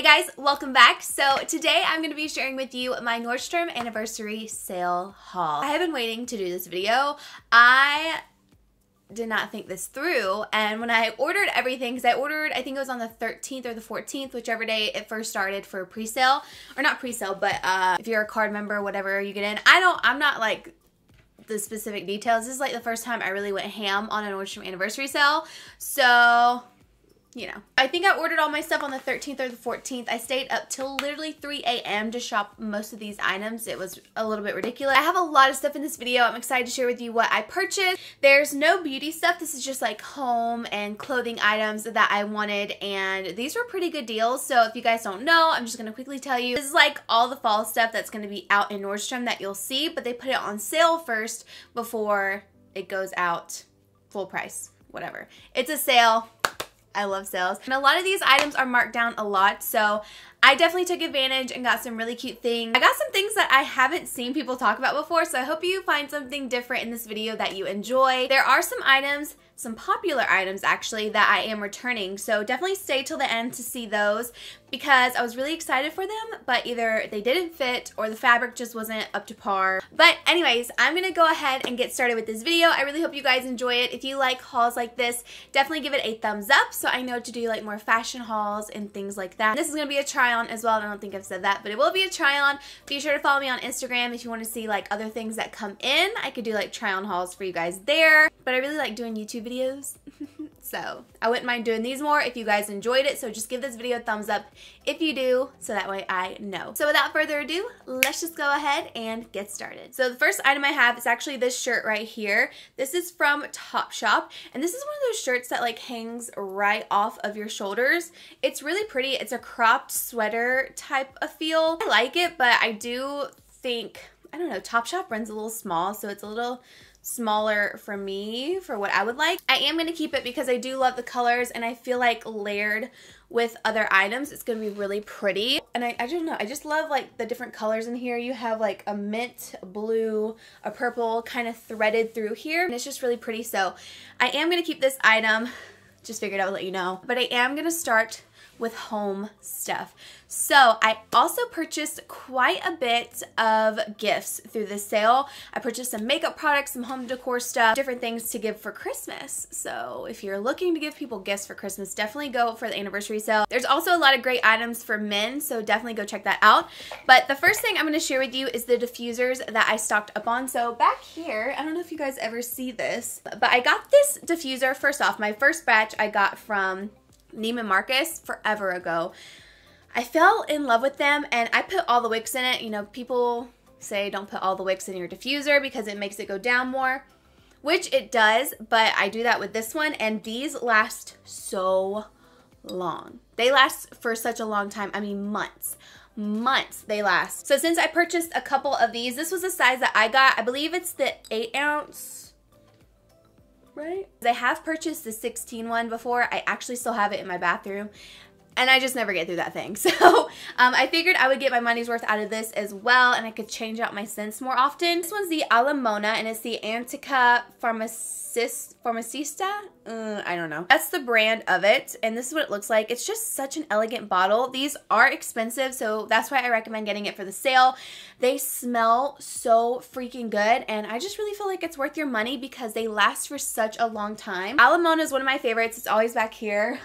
Hey guys, welcome back. So today I'm going to be sharing with you my Nordstrom anniversary sale haul. I have been waiting to do this video. I did not think this through, and when I ordered everything, because I ordered, I think it was on the 13th or the 14th, whichever day it first started for pre-sale, or not pre-sale, but if you're a card member, whatever you get in. I'm not like the specific details. This is like the first time I really went ham on a Nordstrom anniversary sale, so you know. I think I ordered all my stuff on the 13th or the 14th. I stayed up till literally 3 a.m. to shop most of these items. It was a little bit ridiculous. I have a lot of stuff in this video. I'm excited to share with you what I purchased. There's no beauty stuff. This is just like home and clothing items that I wanted, and these were pretty good deals. So if you guys don't know, I'm just gonna quickly tell you. This is like all the fall stuff that's gonna be out in Nordstrom that you'll see, but they put it on sale first before it goes out full price, whatever. It's a sale. I love sales. And a lot of these items are marked down a lot, so I definitely took advantage and got some really cute things. I got some things that I haven't seen people talk about before, so I hope you find something different in this video that you enjoy. There are some items, some popular items actually, that I am returning, so definitely stay till the end to see those because I was really excited for them, but either they didn't fit or the fabric just wasn't up to par. But anyways, I'm gonna go ahead and get started with this video. I really hope you guys enjoy it. If you like hauls like this, definitely give it a thumbs up so I know to do like more fashion hauls and things like that. This is gonna be a try on as well, and I don't think I've said that, but it will be a try on. Be sure to follow me on Instagram if you want to see like other things that come in. I could do like try on hauls for you guys there, but I really like doing YouTube videos. So I wouldn't mind doing these more if you guys enjoyed it, so just give this video a thumbs up if you do, so that way I know. So without further ado, let's just go ahead and get started. So the first item I have is actually this shirt right here. This is from Topshop, and this is one of those shirts that like hangs right off of your shoulders. It's really pretty. It's a cropped sweater type of feel. I like it, but I do think, I don't know, Topshop runs a little small, so it's a little smaller for me for what I would like. I am going to keep it because I do love the colors, and I feel like layered with other items it's going to be really pretty. And I don't know, I just love like the different colors in here. You have like a mint, a blue, a purple kind of threaded through here, and it's just really pretty. So I am going to keep this item. Just figured I would let you know. But I am going to start with home stuff. So I also purchased quite a bit of gifts through this sale. I purchased some makeup products, some home decor stuff, different things to give for Christmas. So if you're looking to give people gifts for Christmas, definitely go for the anniversary sale. There's also a lot of great items for men, so definitely go check that out. But the first thing I'm going to share with you is the diffusers that I stocked up on. So back here, I don't know if you guys ever see this, but I got this diffuser. First off, my first batch I got from Neiman Marcus forever ago. I fell in love with them, and I put all the wicks in it. You know, people say don't put all the wicks in your diffuser because it makes it go down more, which it does, but I do that with this one, and these last so long. They last for such a long time. I mean, months they last. So since I purchased a couple of these, this was the size that I got. I believe it's the 8 ounce, right? I have purchased the 16 one before. I actually still have it in my bathroom, and I just never get through that thing. So I figured I would get my money's worth out of this as well, and I could change out my scents more often. This one's the Alamona, and it's the Antica Farmacista? I don't know. That's the brand of it, and this is what it looks like. It's just such an elegant bottle. These are expensive, so that's why I recommend getting it for the sale. They smell so freaking good, and I just really feel like it's worth your money because they last for such a long time. Alamona is one of my favorites. It's always back here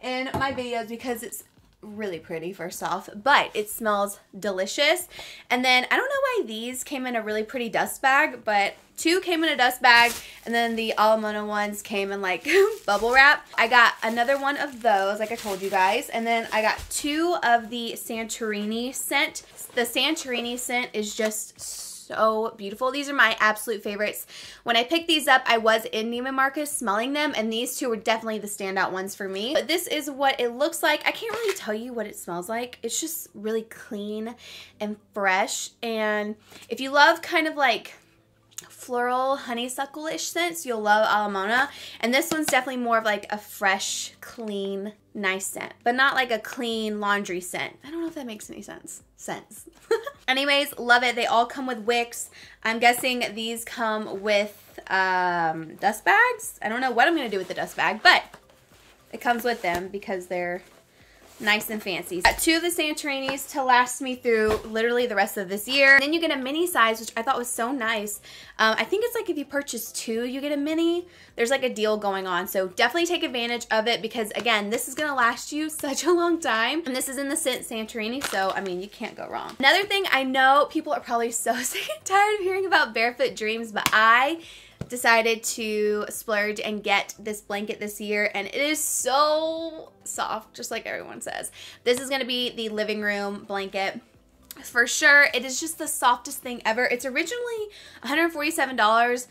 in my videos because it's really pretty first off, but it smells delicious. And then I don't know why these came in a really pretty dust bag, but two came in a dust bag, and then the Alamona ones came in like bubble wrap. I got another one of those like I told you guys, and then I got two of the Santorini scent. The Santorini scent is just so beautiful. These are my absolute favorites. When I picked these up, I was in Neiman Marcus smelling them, and these two were definitely the standout ones for me. But this is what it looks like. I can't really tell you what it smells like. It's just really clean and fresh, and if you love kind of like floral honeysuckle-ish scents, you'll love Alamona. And this one's definitely more of like a fresh, clean, nice scent, but not like a clean laundry scent. I don't know if that makes any sense. Anyways, love it. They all come with wicks. I'm guessing these come with dust bags. I don't know what I'm gonna do with the dust bag, but it comes with them because they're nice and fancy. Got two of the Santorinis to last me through literally the rest of this year. And then you get a mini size, which I thought was so nice. I think it's like if you purchase two, you get a mini. There's like a deal going on. So definitely take advantage of it because again, this is gonna last you such a long time. And this is in the scent Santorini, so I mean, you can't go wrong. Another thing, I know people are probably so sick and tired of hearing about Barefoot Dreams, but I decided to splurge and get this blanket this year, and it is so soft, just like everyone says. This is gonna be the living room blanket for sure. It is just the softest thing ever. It's originally $147,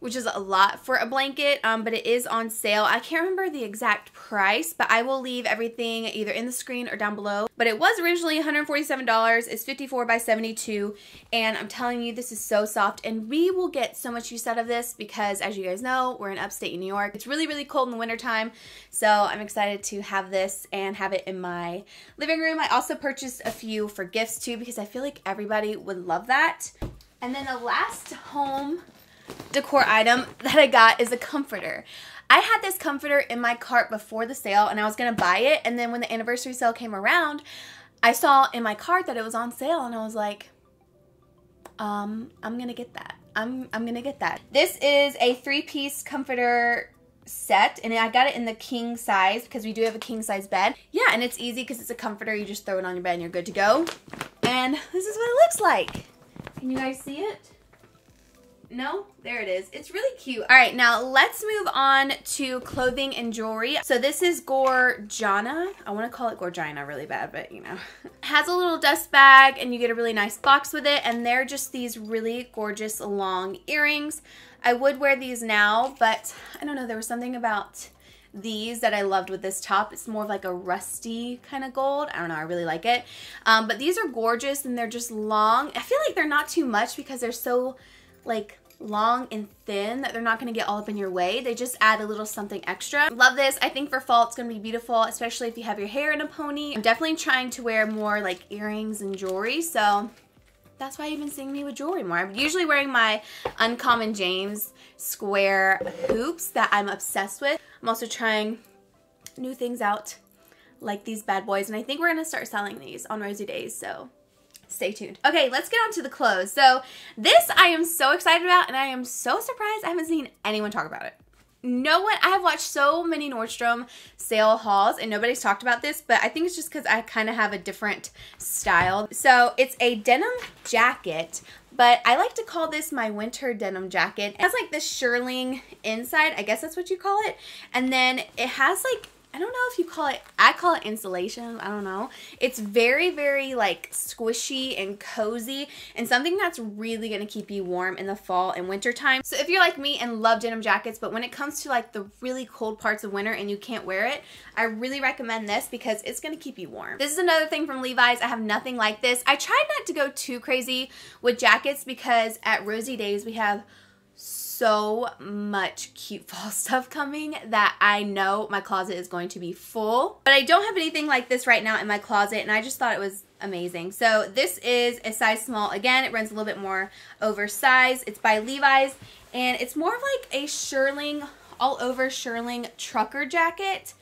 which is a lot for a blanket, but it is on sale. I can't remember the exact price, but I will leave everything either in the screen or down below. But it was originally $147, it's 54 by 72, and I'm telling you, this is so soft, and we will get so much use out of this because, as you guys know, we're in upstate New York. It's really, really cold in the wintertime, so I'm excited to have this and have it in my living room. I also purchased a few for gifts, too, because I feel like everybody would love that. And then the last home decor item that I got is a comforter. I had this comforter in my cart before the sale and I was gonna buy it, and then when the anniversary sale came around, I saw in my cart that it was on sale and I was like, I'm gonna get that. I'm gonna get that. This is a three-piece comforter set, and I got it in the king size because we do have a king size bed. Yeah, and it's easy because it's a comforter. You just throw it on your bed and you're good to go. And this is what it looks like. Can you guys see it? No? There it is. It's really cute. All right, now let's move on to clothing and jewelry. So this is Gorjana. I want to call it Gorjana really bad, but you know. It has a little dust bag and you get a really nice box with it, and they're just these really gorgeous long earrings. I would wear these now, but I don't know, there was something about these that I loved with this top. It's more of like a rusty kind of gold. I don't know, I really like it. But these are gorgeous and they're just long. I feel like they're not too much because they're so like long and thin that they're not going to get all up in your way. They just add a little something extra. Love this. I think for fall it's going to be beautiful, especially if you have your hair in a pony. I'm definitely trying to wear more like earrings and jewelry, so that's why you've been seeing me with jewelry more. I'm usually wearing my Uncommon James square hoops that I'm obsessed with. I'm also trying new things out like these bad boys, and I think we're going to start selling these on Rosie Daze, so stay tuned. Okay, let's get on to the clothes. So this I am so excited about, and I am so surprised I haven't seen anyone talk about it. No one, I have watched so many Nordstrom sale hauls and nobody's talked about this, but I think it's just because I kind of have a different style. So it's a denim jacket, but I like to call this my winter denim jacket. It has like this shirling inside, I guess that's what you call it. And then it has like, I don't know if you call it, I call it insulation, I don't know. It's very, very like squishy and cozy and something that's really gonna keep you warm in the fall and winter time. So if you're like me and love denim jackets, but when it comes to like the really cold parts of winter and you can't wear it, I really recommend this because it's gonna keep you warm. This is another thing from Levi's. I have nothing like this. I tried not to go too crazy with jackets because at Rosie Daze we have so much cute fall stuff coming that I know my closet is going to be full, but I don't have anything like this right now in my closet, and I just thought it was amazing. So this is a size small. Again, it runs a little bit more oversized. It's by Levi's, and it's more of like a shirling, all over shirling trucker jacket.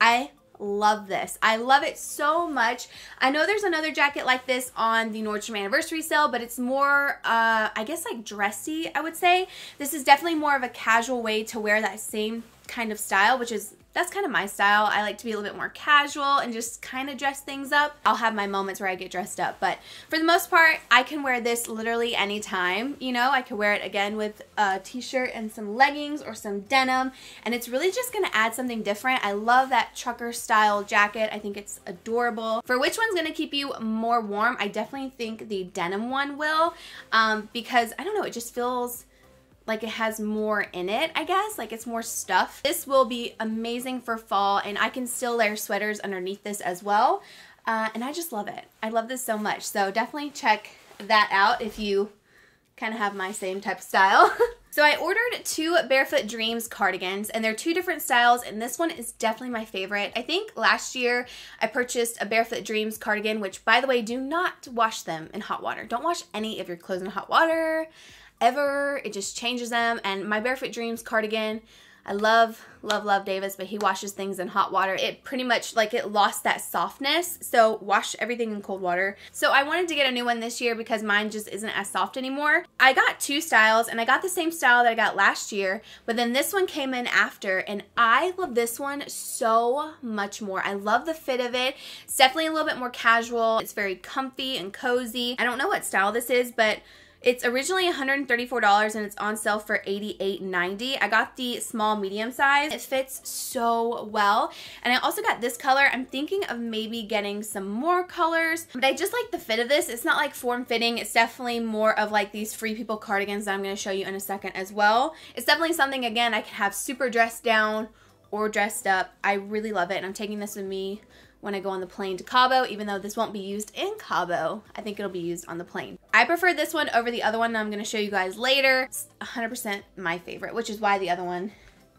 I love this. I love it so much. I know there's another jacket like this on the Nordstrom anniversary sale, but it's more, I guess like dressy, I would say. This is definitely more of a casual way to wear that same kind of style, which is, that's kind of my style. I like to be a little bit more casual and just kind of dress things up. I'll have my moments where I get dressed up, but for the most part, I can wear this literally anytime. You know, I could wear it again with a t-shirt and some leggings or some denim, and it's really just gonna add something different. I love that trucker style jacket. I think it's adorable. For which one's gonna keep you more warm, I definitely think the denim one will, because I don't know, it just feels like it has more in it, I guess, like it's more stuff. This will be amazing for fall, and I can still layer sweaters underneath this as well. And I just love it. I love this so much. So definitely check that out if you kind of have my same type of style. So I ordered two Barefoot Dreams cardigans, and they're two different styles, and this one is definitely my favorite. I think last year I purchased a Barefoot Dreams cardigan, which by the way, do not wash them in hot water. Don't wash any of your clothes in hot water ever. It just changes them. And my Barefoot Dreams cardigan, I love Davis, but he washes things in hot water. It pretty much, like, it lost that softness, so wash everything in cold water. So I wanted to get a new one this year because mine just isn't as soft anymore. I got two styles, and I got the same style that I got last year, but then this one came in after, and I love this one so much more. I love the fit of it. It's definitely a little bit more casual. It's very comfy and cozy. I don't know what style this is, but it's originally $134 and it's on sale for $88.90. I got the small medium size. It fits so well. And I also got this color. I'm thinking of maybe getting some more colors, but I just like the fit of this. It's not like form fitting. It's definitely more of like these Free People cardigans that I'm going to show you in a second as well. It's definitely something, again, I can have super dressed down or dressed up. I really love it, and I'm taking this with me when I go on the plane to Cabo, even though this won't be used in Cabo. I think it'll be used on the plane. I prefer this one over the other one that I'm gonna show you guys later. It's 100% my favorite, which is why the other one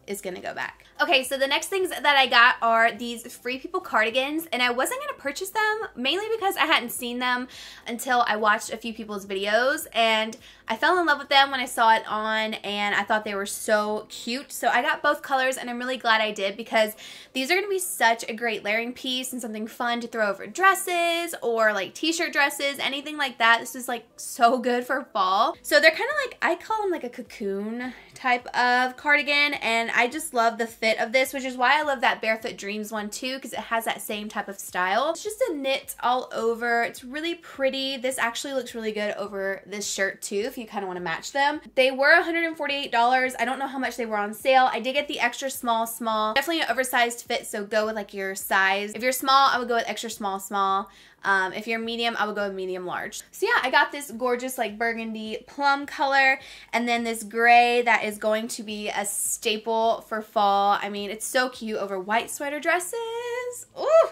is gonna go back. Okay, so the next things that I got are these Free People cardigans, and I wasn't gonna purchase them, mainly because I hadn't seen them until I watched a few people's videos, and I fell in love with them when I saw it on, and I thought they were so cute. So I got both colors, and I'm really glad I did, because these are gonna be such a great layering piece and something fun to throw over dresses or like t-shirt dresses, anything like that. This is like so good for fall. So they're kind of like, I call them like a cocoon type of cardigan, and I just love the fit of this, which is why I love that Barefoot Dreams one too, because it has that same type of style. It's just a knit all over. It's really pretty. This actually looks really good over this shirt too, if you kind of want to match them. They were $148. I don't know how much they were on sale. I did get the extra small. Definitely an oversized fit, so go with like your size. If you're small, I would go with extra small. If you're medium, I would go with medium large. So yeah, I got this gorgeous like burgundy plum color, and then this gray that is going to be a staple for fall. I mean, it's so cute over white sweater dresses. Ooh!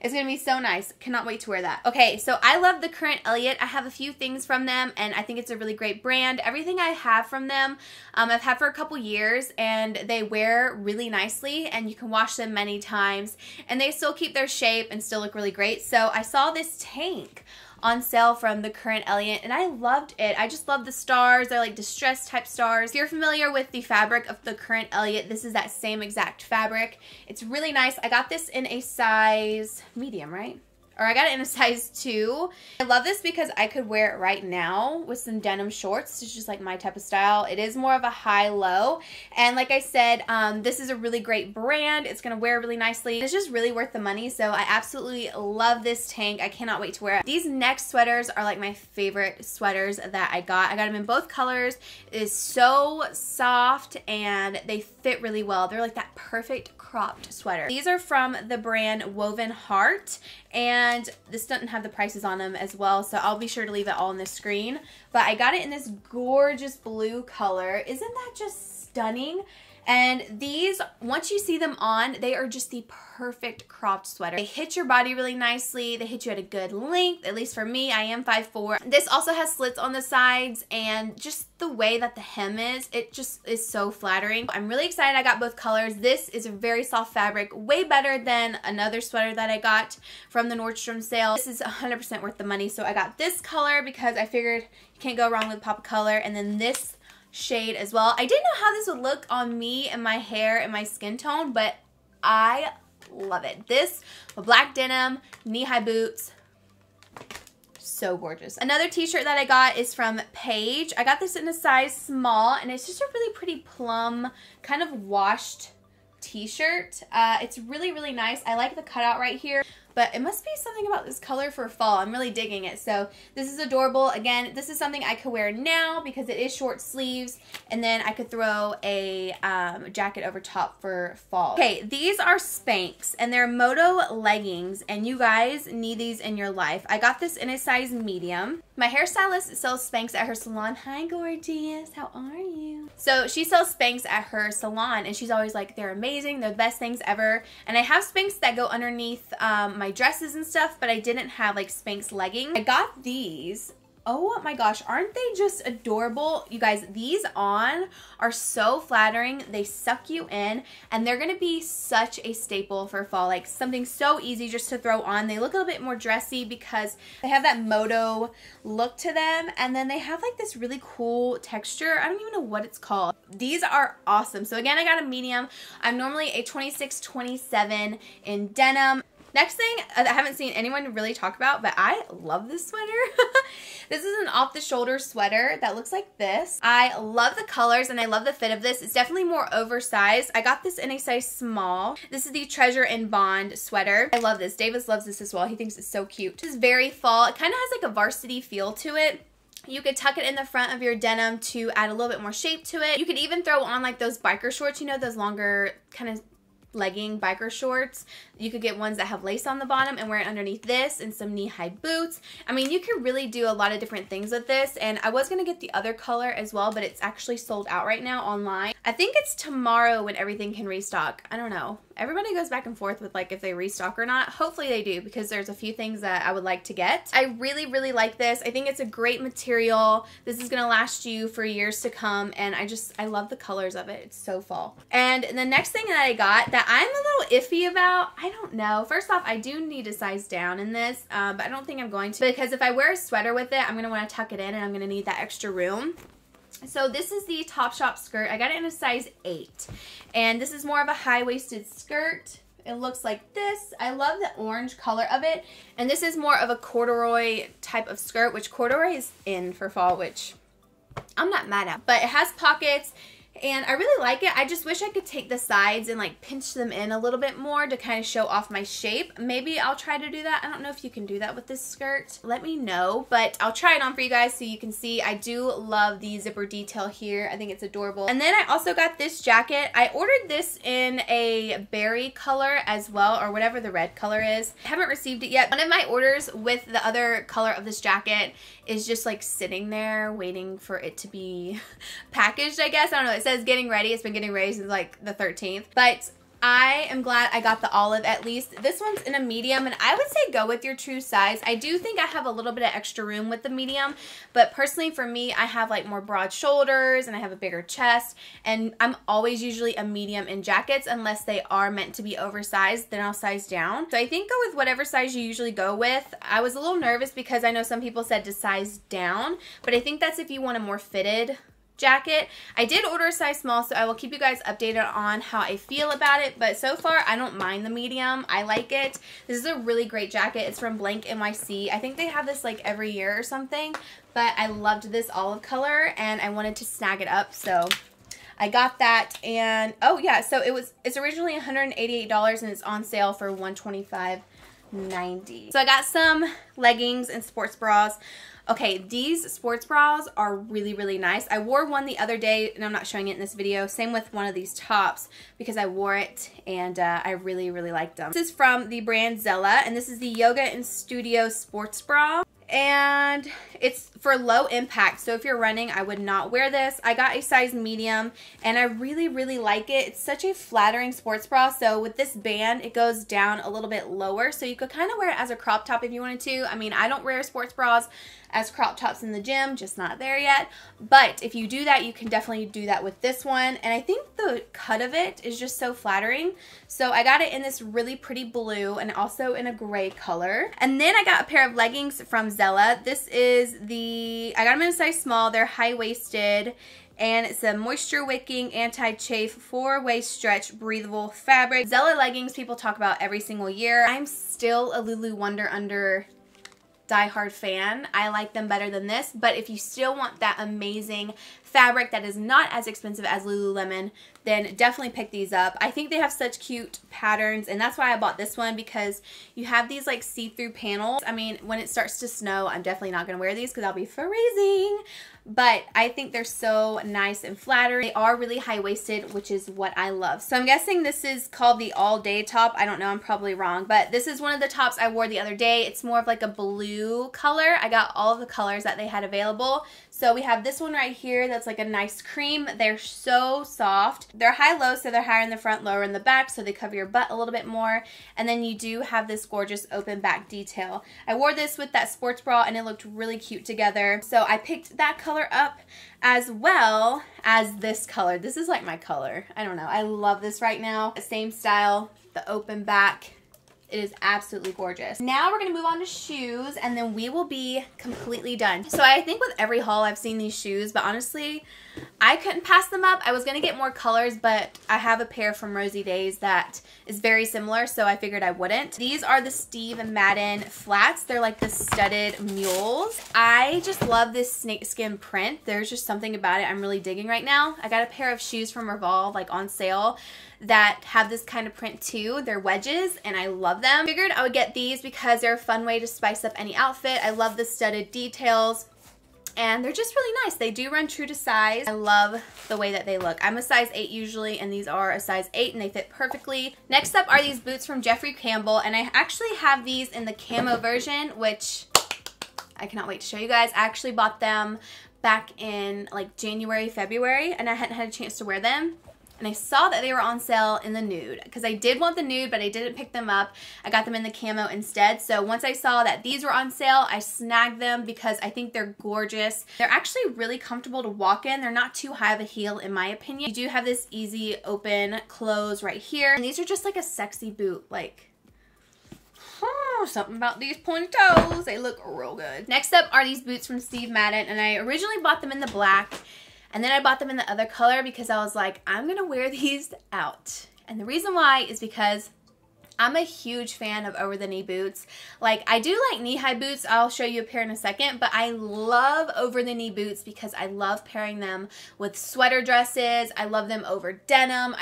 It's gonna be so nice. Cannot wait to wear that. Okay, so I love the CURRENT/ELLIOTT. I have a few things from them, and I think it's a really great brand. Everything I have from them, I've had for a couple years, and they wear really nicely, and you can wash them many times, and they still keep their shape and still look really great. So I saw this tank on sale from the CURRENT/ELLIOTT, and I loved it. I just love the stars. They're like distressed type stars. If you're familiar with the fabric of the CURRRENT/ELLIOTT, this is that same exact fabric. It's really nice. I got this in a size medium, right? Or I got it in a size 2. I love this because I could wear it right now with some denim shorts. It's just like my type of style. It is more of a high-low. And like I said, this is a really great brand. It's gonna wear really nicely. It's just really worth the money, so I absolutely love this tank. I cannot wait to wear it. These next sweaters are like my favorite sweaters that I got. I got them in both colors. It is so soft, and they fit really well. They're like that perfect cropped sweater. These are from the brand Woven Heart, and this doesn't have the prices on them as well, so I'll be sure to leave it all on the screen. But I got it in this gorgeous blue color. Isn't that just stunning? And these, once you see them on, they are just the perfect cropped sweater. They hit your body really nicely. They hit you at a good length. At least for me, I am 5'4". This also has slits on the sides, and just the way that the hem is, it just is so flattering. I'm really excited I got both colors. This is a very soft fabric, way better than another sweater that I got from the Nordstrom sale. This is 100% worth the money, so I got this color because I figured you can't go wrong with pop color, and then this shade as well. I didn't know how this would look on me and my hair and my skin tone, but I love it. This black denim, knee-high boots, so gorgeous. Another t-shirt that I got is from Paige. I got this in a size small, and it's just a really pretty plum, kind of washed t-shirt. It's really, really nice. I like the cutout right here, but it must be something about this color for fall. I'm really digging it. So this is adorable. Again, this is something I could wear now because it is short sleeves, and then I could throw a jacket over top for fall. Okay, these are Spanx, and they're moto leggings, and you guys need these in your life. I got this in a size medium. My hairstylist sells Spanx at her salon. Hi, gorgeous. How are you? So she sells Spanx at her salon, and she's always like, they're amazing. They're the best things ever. And I have Spanx that go underneath my dresses and stuff, but I didn't have like Spanx leggings. I got these. Oh my gosh, aren't they just adorable? You guys, these on are so flattering. They suck you in, and they're gonna be such a staple for fall. Like something so easy just to throw on. They look a little bit more dressy because they have that moto look to them, and then they have like this really cool texture. I don't even know what it's called. These are awesome. So again, I got a medium. I'm normally a 26, 27 in denim. Next thing I haven't seen anyone really talk about, but I love this sweater. This is an off-the-shoulder sweater that looks like this. I love the colors and I love the fit of this. It's definitely more oversized. I got this in a size small. This is the Treasure and Bond sweater. I love this. Davis loves this as well. He thinks it's so cute. This is very fall. It kind of has like a varsity feel to it. You could tuck it in the front of your denim to add a little bit more shape to it. You could even throw on like those biker shorts, you know, those longer kind of legging biker shorts. You could get ones that have lace on the bottom and wear it underneath this, and some knee-high boots. I mean, you could really do a lot of different things with this, and I was gonna get the other color as well, but it's actually sold out right now online. I think it's tomorrow when everything can restock. I don't know. Everybody goes back and forth with like if they restock or not. Hopefully they do, because there's a few things that I would like to get. I really, really like this. I think it's a great material. This is gonna last you for years to come, and I love the colors of it. It's so fall. And the next thing that I got that I'm a little iffy about, I don't know. First off, I do need a size down in this, but I don't think I'm going to, because if I wear a sweater with it, I'm gonna wanna tuck it in, and I'm gonna need that extra room. So this is the Topshop skirt. I got it in a size 8. And this is more of a high-waisted skirt. It looks like this. I love the orange color of it. And this is more of a corduroy type of skirt, which corduroy is in for fall, which I'm not mad at. But it has pockets, and I really like it. I just wish I could take the sides and like pinch them in a little bit more to kind of show off my shape. Maybe I'll try to do that. I don't know if you can do that with this skirt. Let me know, but I'll try it on for you guys so you can see. I do love the zipper detail here. I think it's adorable. And then I also got this jacket. I ordered this in a berry color as well, or whatever the red color is. I haven't received it yet. One of my orders with the other color of this jacket is just like sitting there waiting for it to be packaged, I guess. I don't know. It says getting ready. It's been getting ready since like the 13th, but I am glad I got the olive at least. This one's in a medium, and I would say go with your true size. I do think I have a little bit of extra room with the medium, but personally for me, I have like more broad shoulders and I have a bigger chest, and I'm always usually a medium in jackets unless they are meant to be oversized, then I'll size down. So I think go with whatever size you usually go with. I was a little nervous because I know some people said to size down, but I think that's if you want a more fitted jacket. I did order a size small, so I will keep you guys updated on how I feel about it, but so far I don't mind the medium. I like it. This is a really great jacket. It's from Blank NYC. I think they have this like every year or something, but I loved this olive color and I wanted to snag it up, so I got that. And oh yeah, so it's originally $188 and it's on sale for $125.90. So I got some leggings and sports bras. Okay, these sports bras are really, really nice. I wore one the other day, and I'm not showing it in this video. Same with one of these tops, because I wore it, and I really, really liked them. This is from the brand Zella, and this is the Yoga and Studio Sports Bra. And it's for low impact, so if you're running, I would not wear this. I got a size medium, and I really, really like it. It's such a flattering sports bra, so with this band, it goes down a little bit lower, so you could kind of wear it as a crop top if you wanted to. I mean, I don't wear sports bras as crop tops in the gym, just not there yet, but if you do that, you can definitely do that with this one. And I think the cut of it is just so flattering, so I got it in this really pretty blue and also in a gray color. And then I got a pair of leggings from Zella. This is the, I got them in a size small. They're high-waisted, and it's a moisture wicking, anti-chafe, four-way stretch, breathable fabric. Zella leggings people talk about every single year. I'm still a Lulu Wonder Under diehard fan. I like them better than this, but if you still want that amazing fabric that is not as expensive as Lululemon, then definitely pick these up. I think they have such cute patterns, and that's why I bought this one, because you have these like see-through panels. I mean, when it starts to snow, I'm definitely not gonna wear these because I'll be freezing, but I think they're so nice and flattering. They are really high-waisted, which is what I love. So I'm guessing this is called the all-day top. I don't know, I'm probably wrong, but this is one of the tops I wore the other day. It's more of like a blue color. I got all of the colors that they had available. So we have this one right here, that's like a nice cream. They're so soft. They're high-low, so they're higher in the front, lower in the back, so they cover your butt a little bit more. And then you do have this gorgeous open back detail. I wore this with that sports bra and it looked really cute together. So I picked that color up as well as this color. This is like my color. I don't know. I love this right now. Same style, the open back. It is absolutely gorgeous. Now we're gonna move on to shoes and then we will be completely done. So I think with every haul I've seen these shoes, but honestly, I couldn't pass them up. I was gonna get more colors, but I have a pair from Rosie Daze that is very similar, so I figured I wouldn't. These are the Steve Madden flats. They're like the studded mules. I just love this snakeskin print. There's just something about it I'm really digging right now. I got a pair of shoes from Revolve, like on sale, that have this kind of print too. They're wedges and I love them. Figured I would get these because they're a fun way to spice up any outfit. I love the studded details and they're just really nice. They do run true to size. I love the way that they look. I'm a size 8 usually and these are a size 8 and they fit perfectly. Next up are these boots from Jeffrey Campbell and I actually have these in the camo version, which I cannot wait to show you guys. I actually bought them back in like January, February and I hadn't had a chance to wear them. And I saw that they were on sale in the nude because I did want the nude, but I didn't pick them up. I got them in the camo instead. So once I saw that these were on sale, I snagged them because I think they're gorgeous. They're actually really comfortable to walk in. They're not too high of a heel in my opinion. You do have this easy open close right here. And these are just like a sexy boot, like something about these pointy toes. They look real good. Next up are these boots from Steve Madden and I originally bought them in the black. And then I bought them in the other color because I was like, I'm going to wear these out. And the reason why is because I'm a huge fan of over-the-knee boots. Like, I do like knee-high boots. I'll show you a pair in a second. But I love over-the-knee boots because I love pairing them with sweater dresses. I love them over denim.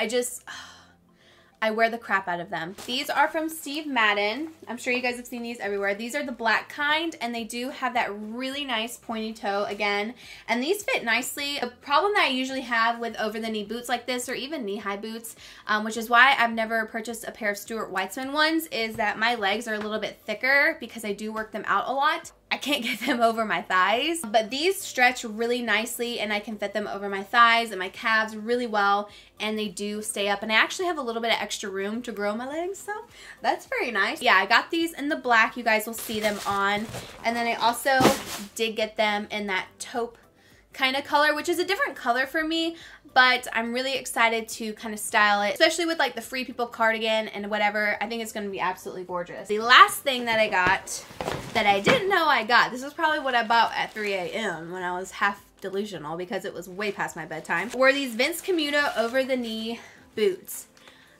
I wear the crap out of them. These are from Steve Madden. I'm sure you guys have seen these everywhere. These are the black kind and they do have that really nice pointy toe again. And these fit nicely. The problem that I usually have with over the knee boots like this or even knee high boots, which is why I've never purchased a pair of Stuart Weitzman ones, is that my legs are a little bit thicker because I do work them out a lot. I can't get them over my thighs, but these stretch really nicely and I can fit them over my thighs and my calves really well and they do stay up and I actually have a little bit of extra room to grow my legs, so that's very nice. Yeah, I got these in the black. You guys will see them on. And then I also did get them in that taupe kind of color, which is a different color for me, but I'm really excited to kind of style it, especially with like the Free People cardigan and whatever. I think it's going to be absolutely gorgeous. The last thing that I got that I didn't know I got, this is probably what I bought at 3 a.m. when I was half delusional because it was way past my bedtime, were these Vince Camuto over the knee boots.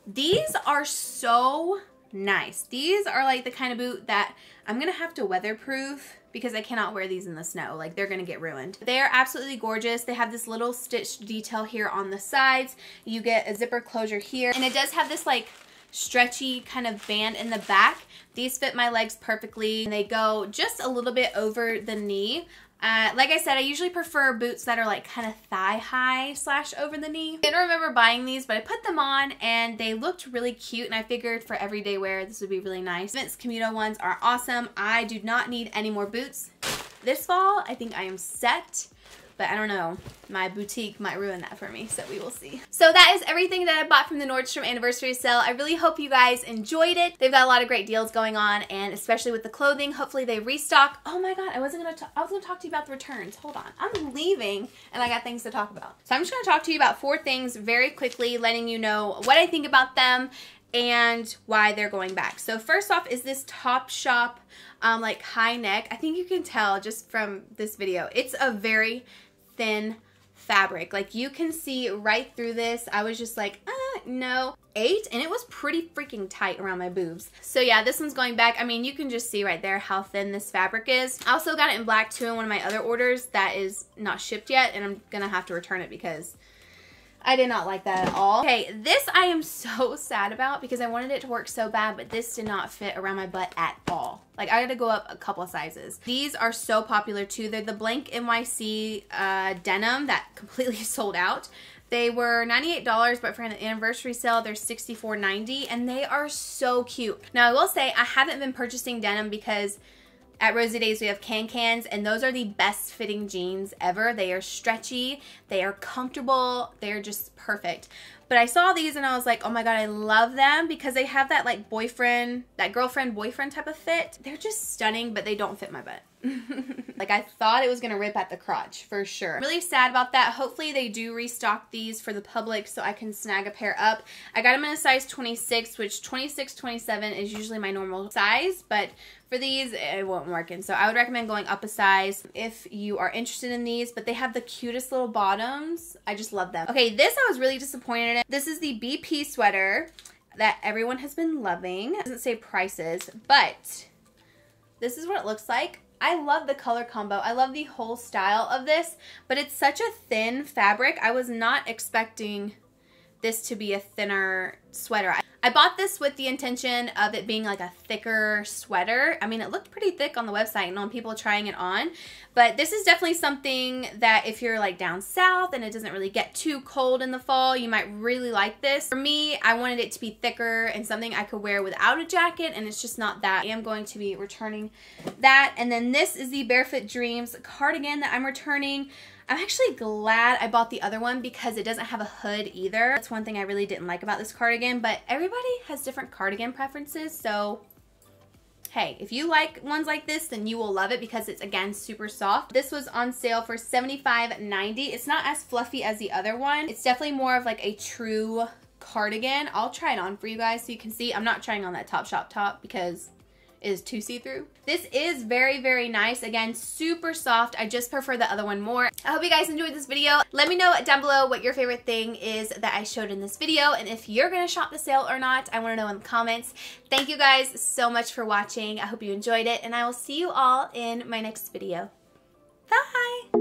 These are so nice. These are like the kind of boot that I'm gonna have to weatherproof because I cannot wear these in the snow. Like, they're gonna get ruined. They are absolutely gorgeous. They have this little stitched detail here on the sides. You get a zipper closure here. And it does have this like stretchy kind of band in the back. These fit my legs perfectly. And they go just a little bit over the knee. Like I said, I usually prefer boots that are like kind of thigh high / over the knee. I didn't remember buying these, but I put them on and they looked really cute and I figured for everyday wear this would be really nice. Vince Camuto ones are awesome. I do not need any more boots this fall. I think I am set. But I don't know, my boutique might ruin that for me, so we will see. So that is everything that I bought from the Nordstrom anniversary sale. I really hope you guys enjoyed it. They've got a lot of great deals going on, and especially with the clothing, hopefully they restock. Oh my God, I was gonna talk to you about the returns. Hold on, I'm leaving and I got things to talk about. So I'm just gonna talk to you about 4 things very quickly, letting you know what I think about them and why they're going back. So first off is this Topshop like high neck. I think you can tell just from this video, it's a very thin fabric. Like, you can see right through this. I was just like, no. 8, and it was pretty freaking tight around my boobs. So yeah, this one's going back. I mean, you can just see right there how thin this fabric is. I also got it in black too in one of my other orders that is not shipped yet, and I'm gonna have to return it because I did not like that at all. Okay, this I am so sad about because I wanted it to work so bad, but this did not fit around my butt at all. Like, I gotta go up a couple of sizes. These are so popular too. They're the Blank NYC denim that completely sold out. They were $98, but for an anniversary sale, they're $64.90, and they are so cute. Now, I will say I haven't been purchasing denim because At Rosie Daze, we have Can-Cans, and those are the best fitting jeans ever. They are stretchy, they are comfortable, they are just perfect. But I saw these and I was like, oh my God, I love them because they have that like boyfriend, that girlfriend-boyfriend type of fit. They're just stunning, but they don't fit my butt. Like I thought it was gonna rip at the crotch for sure. Really sad about that. Hopefully they do restock these for the public so I can snag a pair up. I got them in a size 26, which 26, 27 is usually my normal size, but for these it won't work. And so I would recommend going up a size if you are interested in these, but they have the cutest little bottoms. I just love them. Okay, this I was really disappointed in. This is the BP sweater that everyone has been loving. It doesn't say prices, but this is what it looks like. I love the color combo. I love the whole style of this, but it's such a thin fabric. I was not expecting this to be a thinner sweater. I bought this with the intention of it being like a thicker sweater. I mean, it looked pretty thick on the website and on people trying it on, but this is definitely something that if you're like down south and it doesn't really get too cold in the fall, you might really like this. For me, I wanted it to be thicker and something I could wear without a jacket, and it's just not that. I am going to be returning that. And then this is the Barefoot Dreams cardigan that I'm returning. I'm actually glad I bought the other one because it doesn't have a hood either. That's one thing I really didn't like about this cardigan, but everybody has different cardigan preferences, so hey, if you like ones like this, then you will love it because it's, again, super soft. This was on sale for $75.90. It's not as fluffy as the other one. It's definitely more of like a true cardigan. I'll try it on for you guys so you can see. I'm not trying on that Topshop top because is too see-through. This is very, very nice. Again, super soft. I just prefer the other one more. I hope you guys enjoyed this video. Let me know down below what your favorite thing is that I showed in this video, and if you're gonna shop the sale or not, I wanna know in the comments. Thank you guys so much for watching. I hope you enjoyed it, and I will see you all in my next video. Bye!